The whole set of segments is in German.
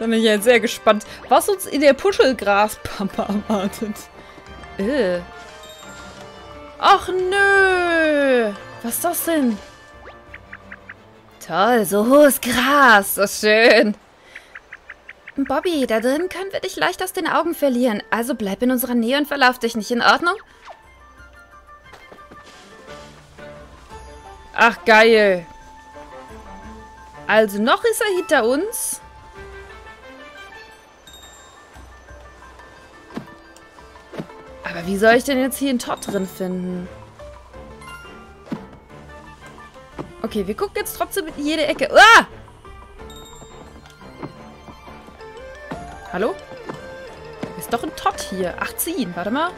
Da bin ich jetzt sehr gespannt, was uns in der Puschelgraspampa erwartet. Ach nö! Was ist das denn? Toll, so hohes Gras. So schön. Bobby, da drin können wir dich leicht aus den Augen verlieren. Also bleib in unserer Nähe und verlauf dich nicht, in Ordnung? Ach, geil. Also noch ist er hinter uns. Aber wie soll ich denn jetzt hier einen Toad drin finden? Okay, wir gucken jetzt trotzdem in jede Ecke. Ah! Hallo? Ist doch ein Toad hier. 18, warte mal.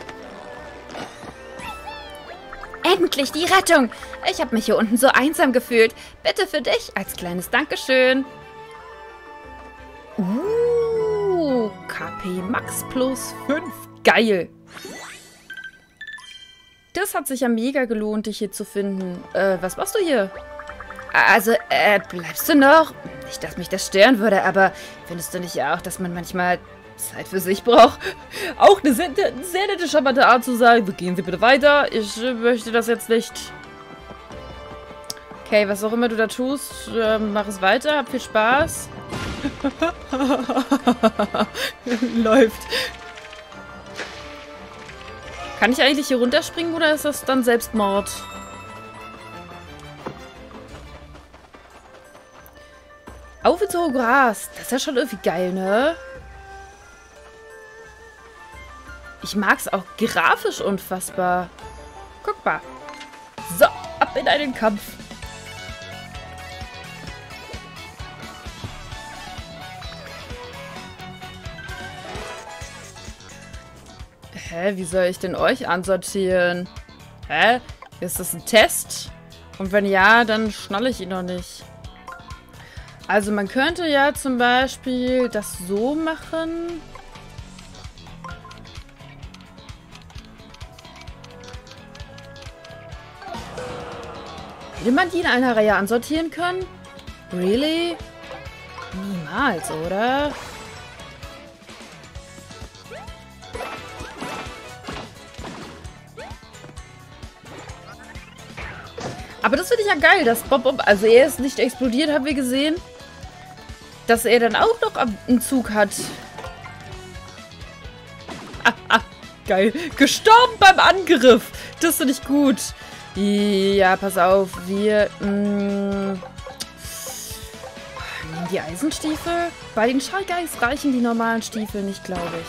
Endlich die Rettung! Ich habe mich hier unten so einsam gefühlt. Bitte für dich als kleines Dankeschön. KP Max plus 5. Geil! Das hat sich ja mega gelohnt, dich hier zu finden. Was machst du hier? Also, bleibst du noch? Nicht, dass mich das stören würde, aber findest du nicht auch, dass man manchmal Zeit für sich braucht? Auch eine sehr nette, charmante Art zu sagen. Gehen Sie bitte weiter. Ich möchte das jetzt nicht. Okay, was auch immer du da tust, mach es weiter. Hab viel Spaß. Läuft. Kann ich eigentlich hier runterspringen oder ist das dann Selbstmord? Auf ins hohe Gras. Das ist ja schon irgendwie geil, ne? Ich mag es auch grafisch unfassbar. Guck mal. So, ab in einen Kampf. Hä, wie soll ich denn euch ansortieren? Hä? Ist das ein Test? Und wenn ja, dann schnalle ich ihn noch nicht. Also man könnte ja zum Beispiel das so machen. Hätte man die in einer Reihe ansortieren können? Really? Niemals, oder? Aber das finde ich ja geil, dass Bob-omb, also er ist nicht explodiert, haben wir gesehen. Dass er dann auch noch einen Zug hat. Geil. Gestorben beim Angriff. Das finde ich gut. Ja, pass auf. Wir nehmen die Eisenstiefel. Bei den Shayu-bai reichen die normalen Stiefel nicht, glaube ich.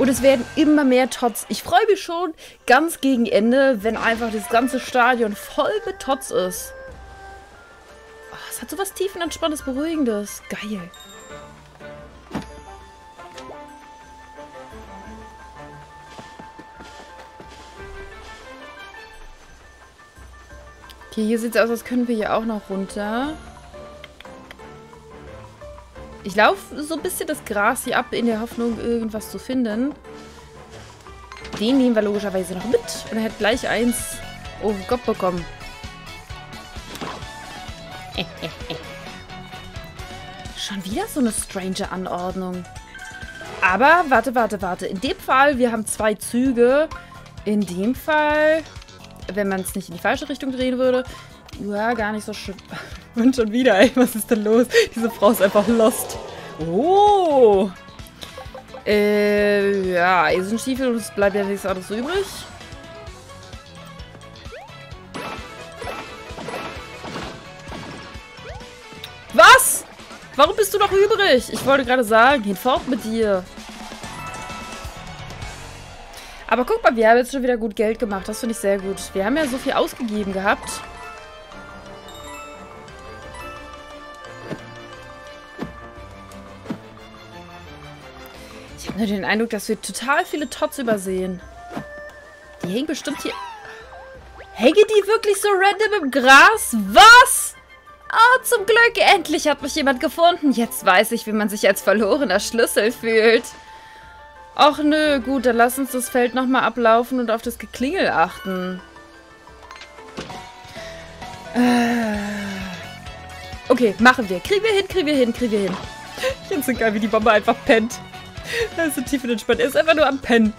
Und es werden immer mehr Tots. Ich freue mich schon ganz gegen Ende, wenn einfach das ganze Stadion voll mit Tots ist. Oh, es hat so was tiefenentspanntes, beruhigendes. Geil. Okay, hier sieht es aus, als können wir hier auch noch runter. Ich laufe so ein bisschen das Gras hier ab, in der Hoffnung, irgendwas zu finden. Den nehmen wir logischerweise noch mit. Und er hat gleich eins auf den Kopf bekommen. Schon wieder so eine strange Anordnung. Aber, warte. In dem Fall, wir haben zwei Züge. In dem Fall, wenn man es nicht in die falsche Richtung drehen würde, ja, gar nicht so schön. Und schon wieder, ey, was ist denn los? Diese Frau ist einfach lost. Oh! Ja, Eisenstiefel und es bleibt ja nichts anderes übrig. Was? Warum bist du noch übrig? Ich wollte gerade sagen, geht fort mit dir. Aber guck mal, wir haben jetzt schon wieder gut Geld gemacht. Das finde ich sehr gut. Wir haben ja so viel ausgegeben gehabt. Nur den Eindruck, dass wir total viele Tots übersehen. Die hängen bestimmt hier... Hängen die wirklich so random im Gras? Was? Oh, zum Glück. Endlich hat mich jemand gefunden. Jetzt weiß ich, wie man sich als verlorener Schlüssel fühlt. Och nö, gut, dann lass uns das Feld nochmal ablaufen und auf das Geklingel achten. Okay, machen wir. Kriegen wir hin, kriegen wir hin, kriegen wir hin. Ich finde es so geil, wie die Bombe einfach pennt. Er ist so tief und entspannt. Er ist einfach nur am Pennen.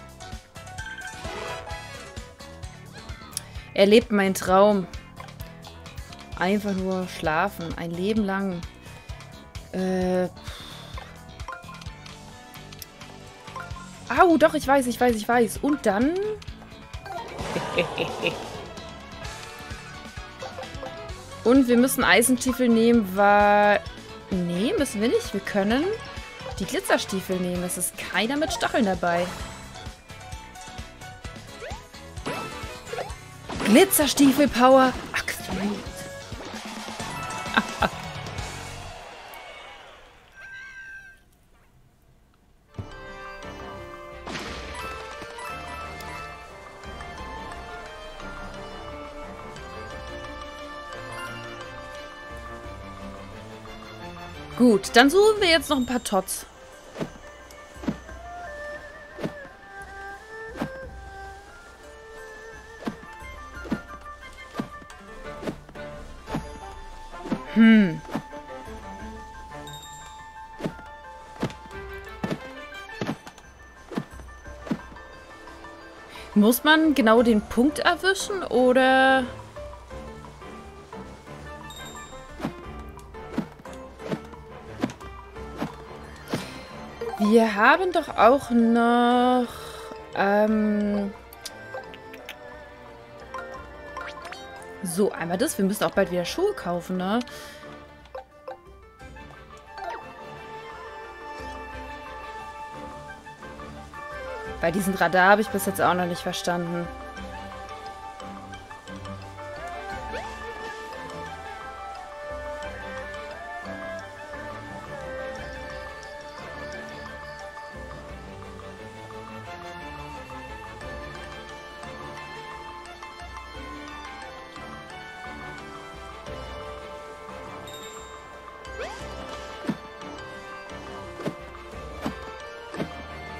Er lebt meinen Traum. Einfach nur schlafen. Ein Leben lang. Au, doch, ich weiß, ich weiß, ich weiß. Und dann... Und wir müssen Eisenstiefel nehmen, weil... Nee, müssen wir nicht. Wir können die Glitzerstiefel nehmen. Es ist keiner mit Stacheln dabei. Glitzerstiefel-Power. Ach, ah. Gut, dann suchen wir jetzt noch ein paar Tots. Hm. Muss man genau den Punkt erwischen oder... Wir haben doch auch noch, so, einmal das. Wir müssen auch bald wieder Schuhe kaufen, ne? Bei diesem Radar habe ich bis jetzt auch noch nicht verstanden.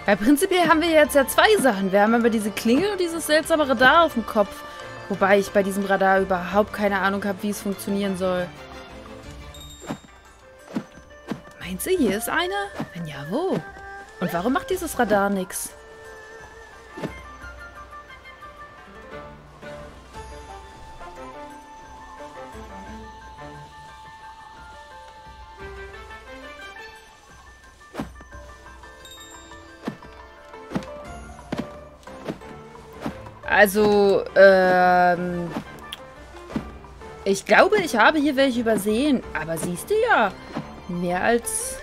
Weil prinzipiell haben wir jetzt ja zwei Sachen. Wir haben aber diese Klingel und dieses seltsame Radar auf dem Kopf. Wobei ich bei diesem Radar überhaupt keine Ahnung habe, wie es funktionieren soll. Meinst du, hier ist einer? Wenn ja, wo? Und warum macht dieses Radar nichts? Also, ich glaube, ich habe hier welche übersehen. Aber siehst du ja, mehr als...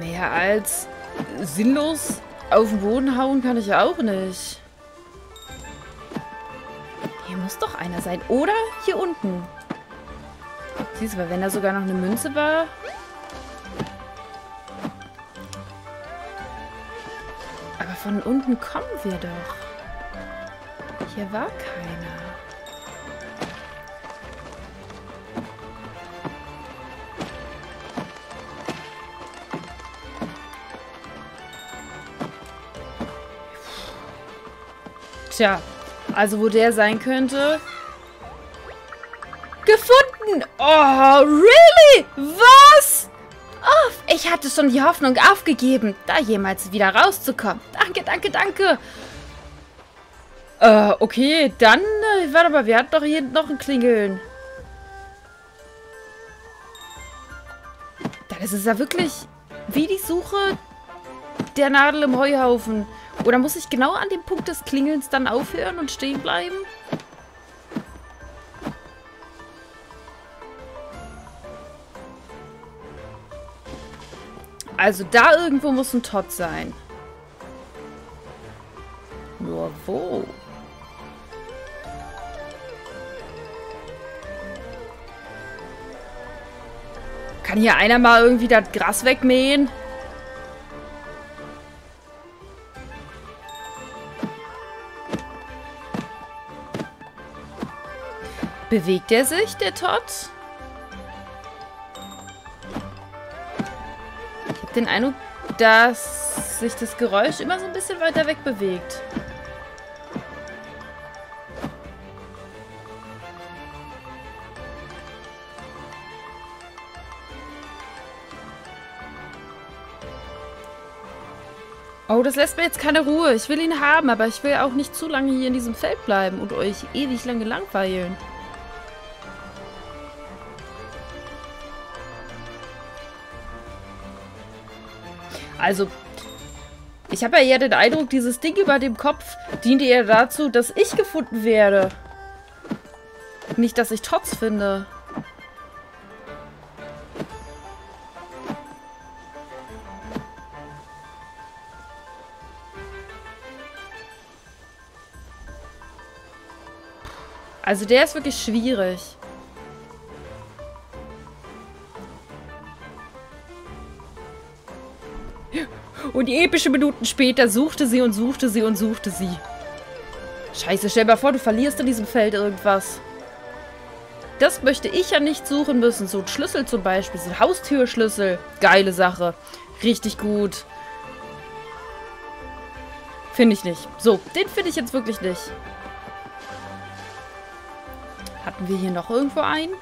Mehr als sinnlos auf den Boden hauen kann ich auch nicht. Hier muss doch einer sein. Oder hier unten. Siehst du, weil wenn da sogar noch eine Münze war... Von unten kommen wir doch. Hier war keiner. Tja, also wo der sein könnte... Gefunden! Oh, really? Was? Oh, ich hatte schon die Hoffnung aufgegeben, da jemals wieder rauszukommen. Danke, danke, danke. Okay, dann... warte mal, wir hatten doch hier noch ein Klingeln. Das ist ja wirklich wie die Suche der Nadel im Heuhaufen. Oder muss ich genau an dem Punkt des Klingelns dann aufhören und stehen bleiben? Also da irgendwo muss ein Tod sein. Nur wo? Kann hier einer mal irgendwie das Gras wegmähen? Bewegt er sich, der Tod? Den Eindruck, dass sich das Geräusch immer so ein bisschen weiter weg bewegt. Oh, das lässt mir jetzt keine Ruhe. Ich will ihn haben, aber ich will auch nicht zu lange hier in diesem Feld bleiben und euch ewig lange langweilen. Also, ich habe ja eher den Eindruck, dieses Ding über dem Kopf dient eher dazu, dass ich gefunden werde. Nicht, dass ich Tots finde. Also der ist wirklich schwierig. Und epische Minuten später suchte sie und suchte sie und suchte sie. Scheiße, stell mal vor, du verlierst in diesem Feld irgendwas. Das möchte ich ja nicht suchen müssen. So ein Schlüssel zum Beispiel, so ein Haustürschlüssel. Geile Sache. Richtig gut. Finde ich nicht. So, den finde ich jetzt wirklich nicht. Hatten wir hier noch irgendwo einen?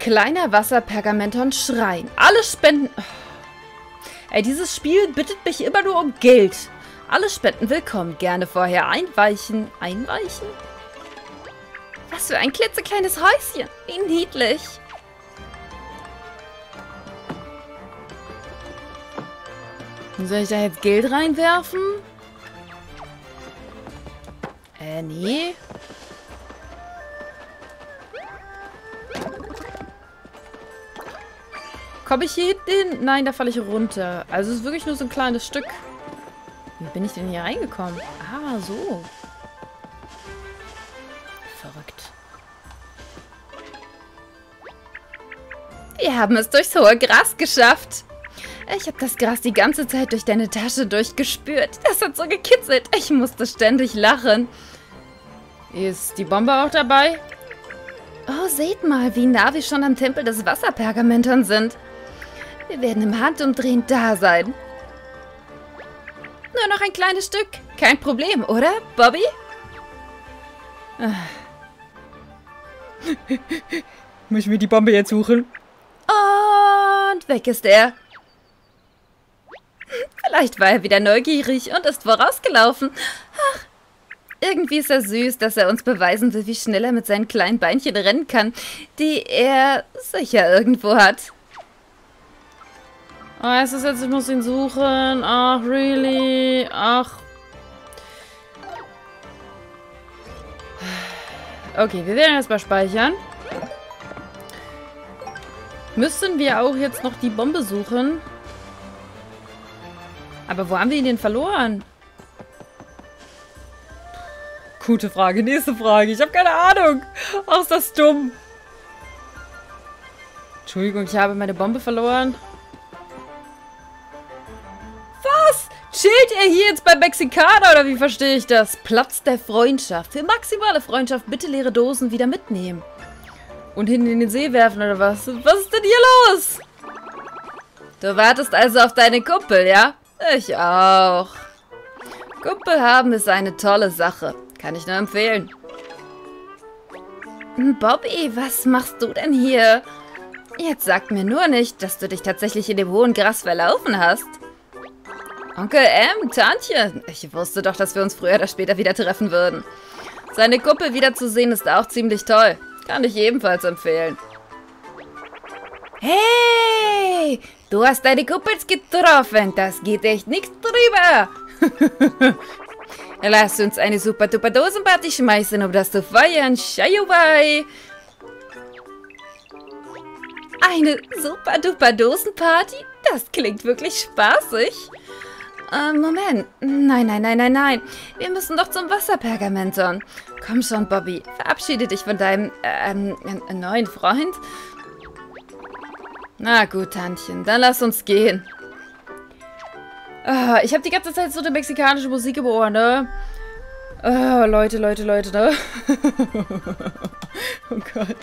Kleiner Wasserpergamenton Schrein. Alle Spenden... Ey, dieses Spiel bittet mich immer nur um Geld. Alle Spenden willkommen. Gerne vorher einweichen. Einweichen? Was für ein klitzekleines Häuschen. Wie niedlich. Soll ich da jetzt Geld reinwerfen? Nee. Komme ich hier hin? Nein, da falle ich runter. Also es ist wirklich nur so ein kleines Stück. Wie bin ich denn hier reingekommen? Ah, so. Verrückt. Wir haben es durchs hohe Gras geschafft. Ich habe das Gras die ganze Zeit durch deine Tasche durchgespürt. Das hat so gekitzelt. Ich musste ständig lachen. Ist die Bombe auch dabei? Oh, seht mal, wie nah wir schon am Tempel des Wasserpergamentons sind. Wir werden im Handumdrehen da sein. Nur noch ein kleines Stück. Kein Problem, oder, Bobby? Muss ich mir die Bombe jetzt suchen? Und weg ist er. Vielleicht war er wieder neugierig und ist vorausgelaufen. Ach, irgendwie ist er süß, dass er uns beweisen will, wie schnell er mit seinen kleinen Beinchen rennen kann, die er sicher irgendwo hat. Oh, es ist jetzt, ich muss ihn suchen. Ach, really? Ach. Okay, wir werden erstmal speichern. Müssen wir auch jetzt noch die Bombe suchen? Aber wo haben wir ihn denn verloren? Gute Frage. Nächste Frage. Ich habe keine Ahnung. Ach, ist das dumm. Entschuldigung, ich habe meine Bombe verloren. Was? Chillt er hier jetzt beim Mexikaner oder wie verstehe ich das? Platz der Freundschaft. Für maximale Freundschaft bitte leere Dosen wieder mitnehmen. Und hinten in den See werfen oder was? Was ist denn hier los? Du wartest also auf deine Kumpel, ja? Ich auch. Kumpel haben ist eine tolle Sache. Kann ich nur empfehlen. Bobby, was machst du denn hier? Jetzt sag mir nur nicht, dass du dich tatsächlich in dem hohen Gras verlaufen hast. Onkel M, Tantchen, ich wusste doch, dass wir uns früher oder später wieder treffen würden. Seine Kumpel wiederzusehen ist auch ziemlich toll. Kann ich ebenfalls empfehlen. Hey! Du hast deine Kumpels getroffen. Das geht echt nichts drüber. Lass uns eine super-duper Dosenparty schmeißen, um das zu feiern. Shayu-bai. Eine super-duper Dosenparty? Das klingt wirklich spaßig. Moment. Nein. Wir müssen doch zum Wasserpergamenton. Komm schon, Bobby. Verabschiede dich von deinem neuen Freund. Na gut, Tantchen, dann lass uns gehen. Ah, ich habe die ganze Zeit so eine mexikanische Musik im Ohr, ne? Ah, Leute, ne? Oh Gott.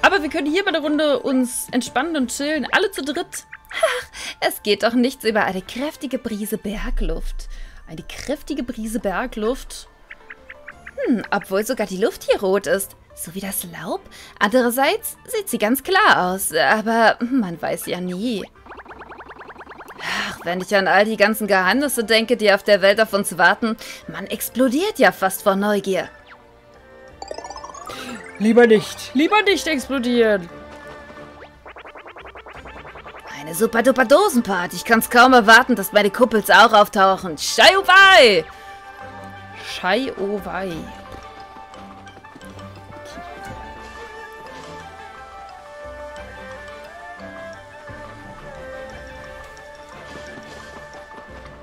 Aber wir können hier bei der Runde uns entspannen und chillen. Alle zu dritt. Ach, es geht doch nichts über eine kräftige Brise Bergluft. Eine kräftige Brise Bergluft? Obwohl sogar die Luft hier rot ist, so wie das Laub. Andererseits sieht sie ganz klar aus, aber man weiß ja nie. Ach, wenn ich an all die ganzen Geheimnisse denke, die auf der Welt auf uns warten, man explodiert ja fast vor Neugier. Lieber nicht explodieren. Eine super-duper Dosenparty. Ich kann's kaum erwarten, dass meine Kumpels auch auftauchen. Shayu-bai! Schaiowai.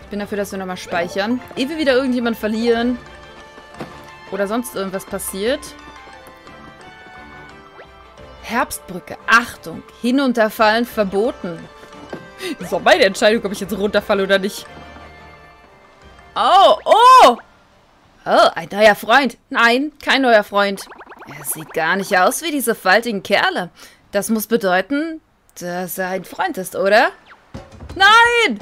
Ich bin dafür, dass wir nochmal speichern. Ehe wir wieder irgendjemanden verlieren oder sonst irgendwas passiert. Herbstbrücke. Achtung. Hinunterfallen verboten. Das war meine Entscheidung, ob ich jetzt runterfalle oder nicht. Oh, oh! Oh, ein neuer Freund. Nein, kein neuer Freund. Er sieht gar nicht aus wie diese faltigen Kerle. Das muss bedeuten, dass er ein Freund ist, oder? Nein!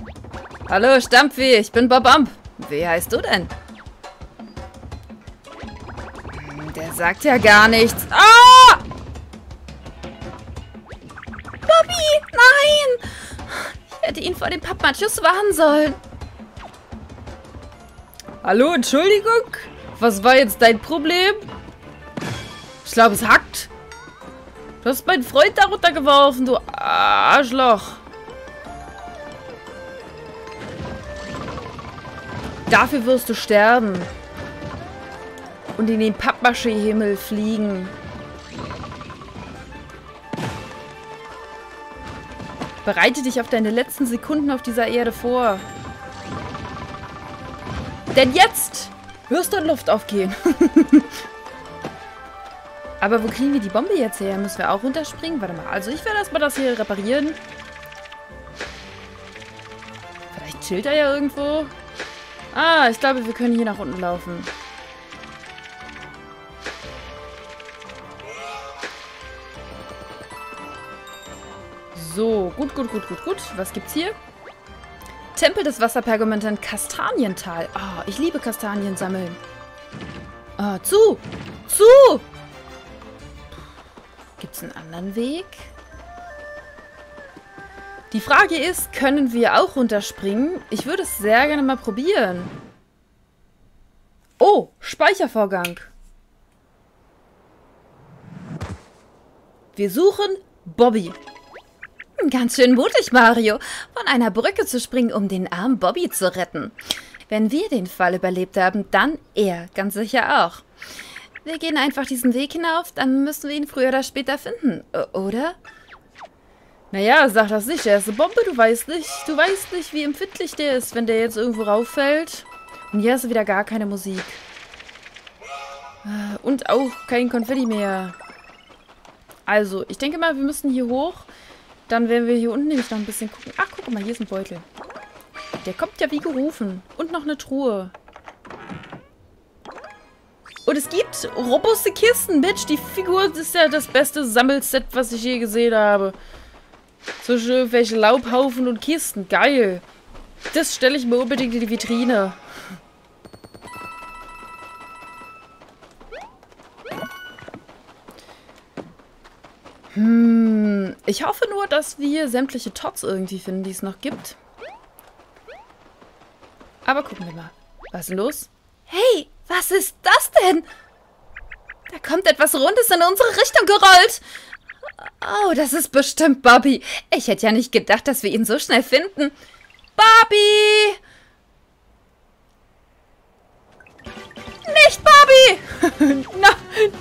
Hallo, Stampfi, ich bin Bob-omb. Wie heißt du denn? Der sagt ja gar nichts. Ah! Bobby, nein! Ich hätte ihn vor dem Pappmatchus warnen sollen. Hallo, Entschuldigung? Was war jetzt dein Problem? Ich glaube, es hackt. Du hast meinen Freund da runtergeworfen, du Arschloch. Dafür wirst du sterben. Und in den Pappmaché-Himmel fliegen. Bereite dich auf deine letzten Sekunden auf dieser Erde vor. Denn jetzt wirst du in Luft aufgehen. Aber wo kriegen wir die Bombe jetzt her? Müssen wir auch runterspringen? Warte mal. Also ich werde erstmal das hier reparieren. Vielleicht chillt er ja irgendwo. Ah, ich glaube, wir können hier nach unten laufen. So, gut, gut, gut, gut, gut. Was gibt's hier? Tempel des Wasserpergamenten Kastaniental. Oh, ich liebe Kastanien sammeln. Oh, zu! Zu! Gibt's einen anderen Weg? Die Frage ist, können wir auch runterspringen? Ich würde es sehr gerne mal probieren. Oh, Speichervorgang. Wir suchen Bobby. Ganz schön mutig, Mario, von einer Brücke zu springen, um den armen Bobby zu retten. Wenn wir den Fall überlebt haben, dann er, ganz sicher auch. Wir gehen einfach diesen Weg hinauf, dann müssen wir ihn früher oder später finden, oder? Naja, sag das nicht, er ist eine Bombe, du weißt nicht, wie empfindlich der ist, wenn der jetzt irgendwo rauffällt. Und hier ist wieder gar keine Musik. Und auch kein Konfetti mehr. Also, ich denke mal, wir müssen hier hoch. Dann werden wir hier unten nämlich noch ein bisschen gucken. Ach, guck mal, hier ist ein Beutel. Der kommt ja wie gerufen. Und noch eine Truhe. Und es gibt robuste Kisten, Bitch. Die Figur ist ja das beste Sammelset, was ich je gesehen habe. Zwischen irgendwelchen Laubhaufen und Kisten. Geil. Das stelle ich mir unbedingt in die Vitrine. Ich hoffe nur, dass wir sämtliche Tots irgendwie finden, die es noch gibt. Aber gucken wir mal. Was ist denn los? Hey, was ist das denn? Da kommt etwas Rundes in unsere Richtung gerollt. Oh, das ist bestimmt Bobby. Ich hätte ja nicht gedacht, dass wir ihn so schnell finden. Bobby! Nicht Bobby! Na,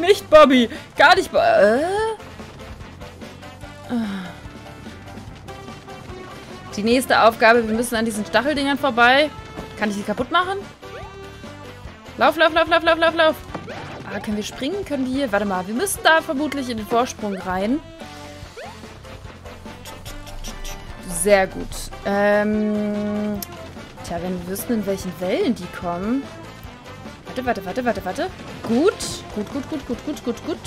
nicht Bobby. Gar nicht Bobby. Die nächste Aufgabe, wir müssen an diesen Stacheldingern vorbei. Kann ich sie kaputt machen? Lauf, lauf, lauf, lauf, lauf, lauf, lauf. Ah, können wir springen? Können wir hier? Warte mal, wir müssen da vermutlich in den Vorsprung rein. Sehr gut. Tja, wenn wir wüssten, in welchen Wellen die kommen. Warte, warte, warte, warte, warte. Gut. Gut, gut, gut, gut, gut, gut, gut.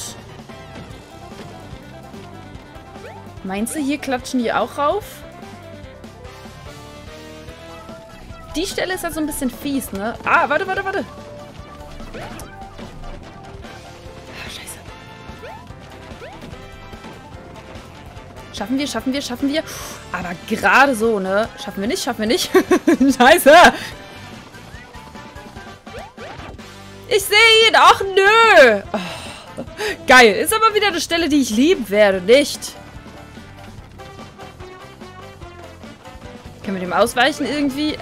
Meinst du, hier klatschen die auch rauf? Die Stelle ist ja so ein bisschen fies, ne? Ah, warte, warte, warte. Schaffen wir, schaffen wir, schaffen wir. Aber gerade so, ne? Schaffen wir nicht, schaffen wir nicht. Scheiße! Ich sehe ihn! Ach, nö! Oh, geil. Ist aber wieder eine Stelle, die ich lieben werde, nicht? Können wir dem ausweichen irgendwie?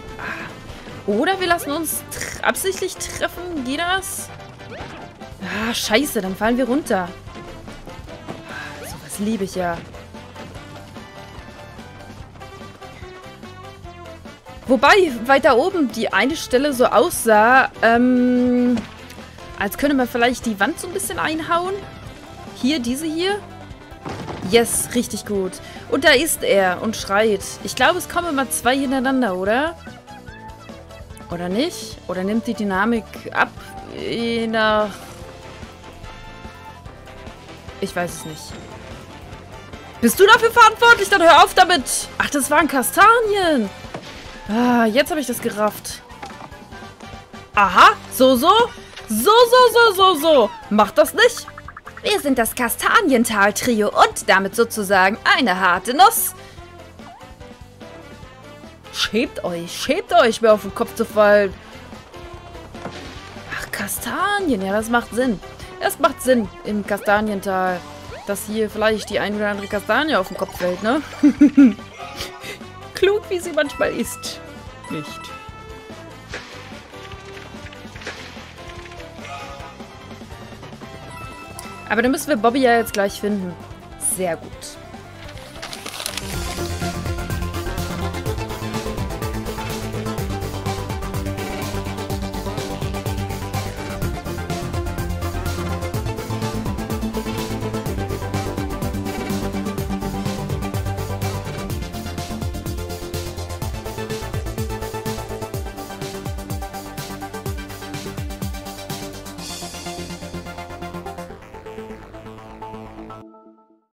Oder wir lassen uns absichtlich treffen. Geht das? Ah, scheiße. Dann fallen wir runter. So was liebe ich ja. Wobei weiter oben die eine Stelle so aussah, als könnte man vielleicht die Wand so ein bisschen einhauen. Hier, diese hier. Yes, richtig gut. Und da ist er und schreit. Ich glaube, es kommen immer zwei hintereinander, oder? Oder nicht? Oder nimmt die Dynamik ab? Je nach... Ich weiß es nicht. Bist du dafür verantwortlich? Dann hör auf damit! Ach, das waren Kastanien! Ah, jetzt habe ich das gerafft. Aha, so, so. So, so, so, so, so. Macht das nicht? Wir sind das Kastaniental-Trio und damit sozusagen eine harte Nuss. Schäbt euch, mir auf den Kopf zu fallen. Ach, Kastanien, ja, das macht Sinn. Das macht Sinn im Kastaniental, dass hier vielleicht die ein oder andere Kastanie auf den Kopf fällt, ne? Klug, wie sie manchmal ist. Nicht. Aber dann müssen wir Bobby ja jetzt gleich finden. Sehr gut.